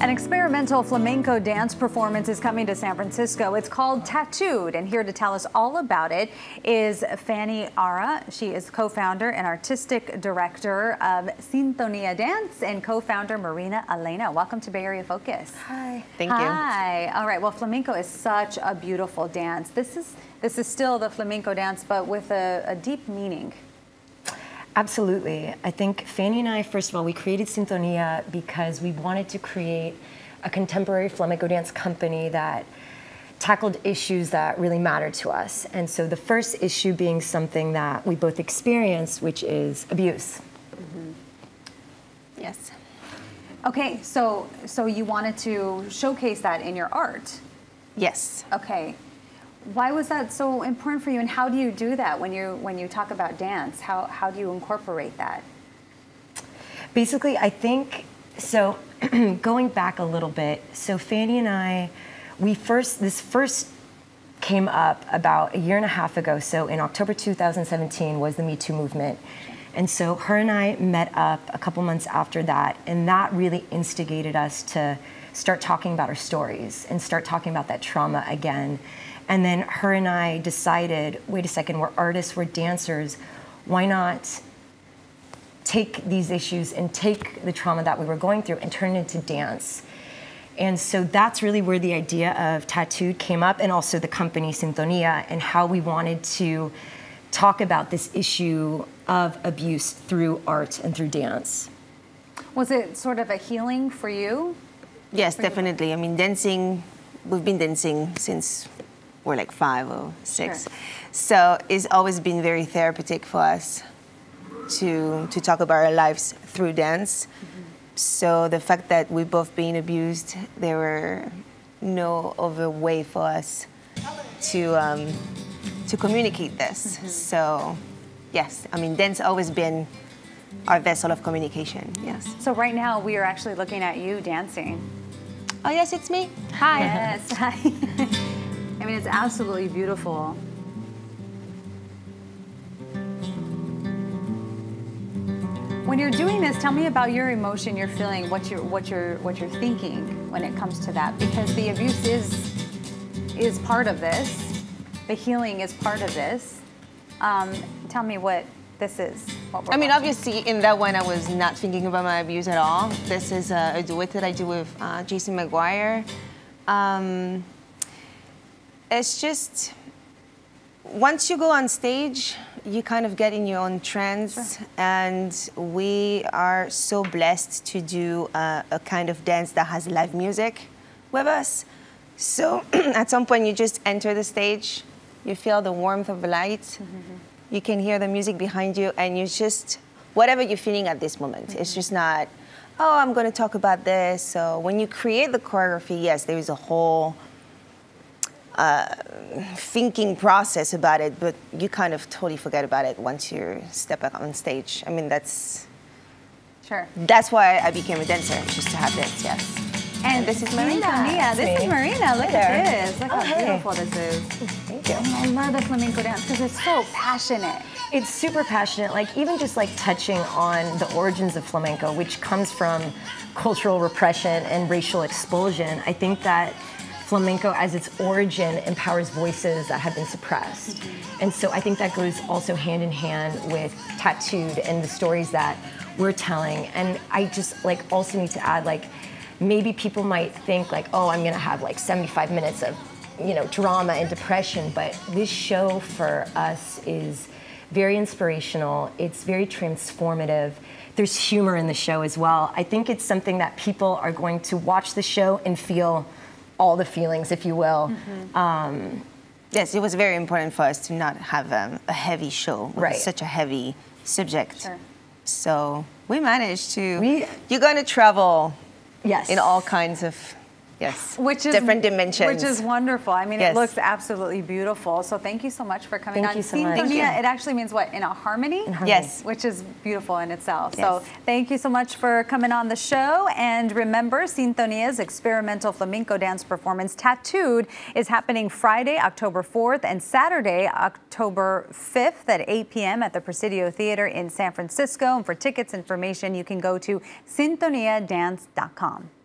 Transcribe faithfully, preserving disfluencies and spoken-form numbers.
An experimental flamenco dance performance is coming to San Francisco. It's called Tattooed, and here to tell us all about it is Fanny Ara. She is co-founder and artistic director of Sintonia Dance, and co-founder Marina Elana. Welcome to Bay Area Focus. Hi. Thank you. Hi. All right. Well, flamenco is such a beautiful dance. This is this is still the flamenco dance, but with a, a deep meaning. Absolutely. I think Fanny and I, first of all, we created Sintonia because we wanted to create a contemporary flamenco dance company that tackled issues that really mattered to us. And so the first issue being something that we both experienced, which is abuse. Mm-hmm. Yes. Okay, so, so you wanted to showcase that in your art? Yes. Okay. Why was that so important for you, and how do you do that when you when you talk about dance? How how do you incorporate that? Basically, I think so. Going back a little bit, so Fanny and I, we first this first came up about a year and a half ago. So in October two thousand seventeen was the Me Too movement, and so her and I met up a couple months after that, and that really instigated us to start talking about our stories and start talking about that trauma again. And then her and I decided, wait a second, we're artists, we're dancers. Why not take these issues and take the trauma that we were going through and turn it into dance? And so that's really where the idea of Tattooed came up, and also the company Sintonia, and how we wanted to talk about this issue of abuse through art and through dance. Was it sort of a healing for you? Yes, for definitely. You? I mean, dancing, we've been dancing since we're like five or six. Sure. So it's always been very therapeutic for us to, to talk about our lives through dance. Mm-hmm. So the fact that we've both been abused, there were no other way for us to, um, to communicate this. Mm-hmm. So yes, I mean, dance always been our vessel of communication, yes. So right now we are actually looking at you dancing. Oh yes, it's me. Hi. Yes, hi. I mean, it's absolutely beautiful. When you're doing this, tell me about your emotion you're feeling, what you're, what you're, what you're thinking when it comes to that, because the abuse is, is part of this. The healing is part of this. Um, tell me what this is. What we're I mean, watching. Obviously, in that one, I was not thinking about my abuse at all. This is a, a duet that I do with uh, Jason McGuire. Um, It's just, once you go on stage, you kind of get in your own trance. Sure. And we are so blessed to do a, a kind of dance that has live music with us. So at some point you just enter the stage, you feel the warmth of the light, mm-hmm. you can hear the music behind you, and you just, whatever you're feeling at this moment, mm-hmm. it's just not, oh, I'm gonna talk about this. So when you create the choreography, yes, there is a whole, Uh, thinking process about it, but you kind of totally forget about it once you step up on stage. I mean, that's sure. That's why I became a dancer, just to have this. Yes. And, and this is Marina. Marina. This me. is Marina. Look at this. Look oh, how hey. beautiful this is. Thank you. I love the flamenco dance because it's so passionate. It's super passionate. Like even just like touching on the origins of flamenco, which comes from cultural repression and racial expulsion. I think that flamenco, as its origin, empowers voices that have been suppressed. Mm-hmm. And so I think that goes also hand in hand with Tattooed and the stories that we're telling. And I just like also need to add, like, maybe people might think like, oh, I'm gonna have like seventy-five minutes of, you know, drama and depression, but this show for us is very inspirational. It's very transformative. There's humor in the show as well. I think it's something that people are going to watch the show and feel all the feelings, if you will. Mm-hmm. um, yes, it was very important for us to not have um, a heavy show with right. such a heavy subject. Sure. So we managed to, we, you're going to travel yes. in all kinds of yes, which is, different dimensions. Which is wonderful. I mean, yes. it looks absolutely beautiful. So thank you so much for coming thank on. You so much. Thank you. It actually means what, in a harmony? In harmony. Yes. Which is beautiful in itself. Yes. So thank you so much for coming on the show. And remember, Sintonia's experimental flamenco dance performance, Tattooed, is happening Friday, October fourth, and Saturday, October fifth at eight p m at the Presidio Theater in San Francisco. And for tickets information, you can go to Sintonia Dance dot com.